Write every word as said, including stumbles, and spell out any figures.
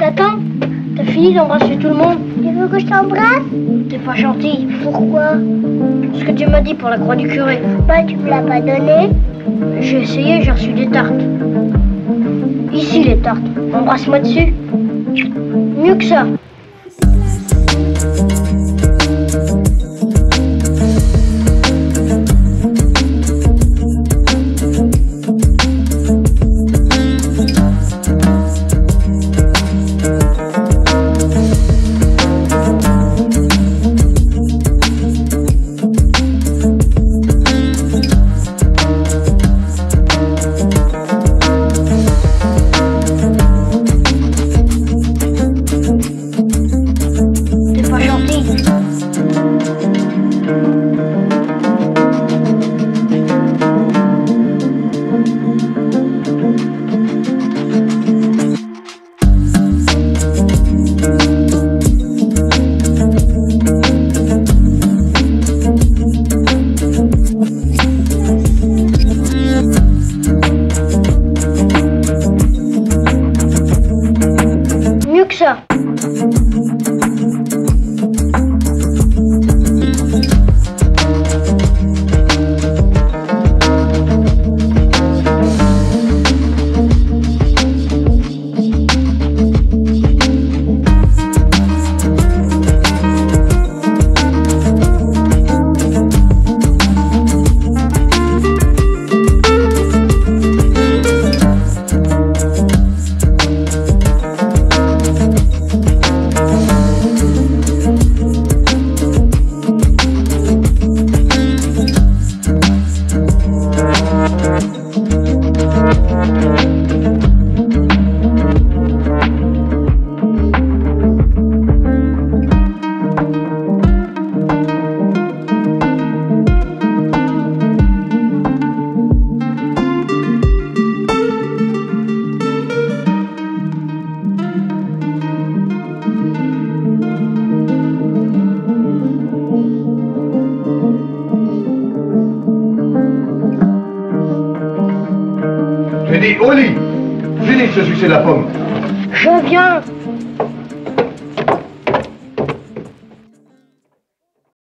t'attends. T'as fini d'embrasser tout le monde. Tu veux que je t'embrasse? T'es pas gentil. Pourquoi? Ce que tu m'as dit pour la croix du curé. Papa, tu me l'as pas donné? J'ai essayé, j'ai reçu des tartes. Ici les tartes. Embrasse-moi dessus. Mieux que ça. J'ai dit, Oli, finis ce sucé la pomme. Je viens.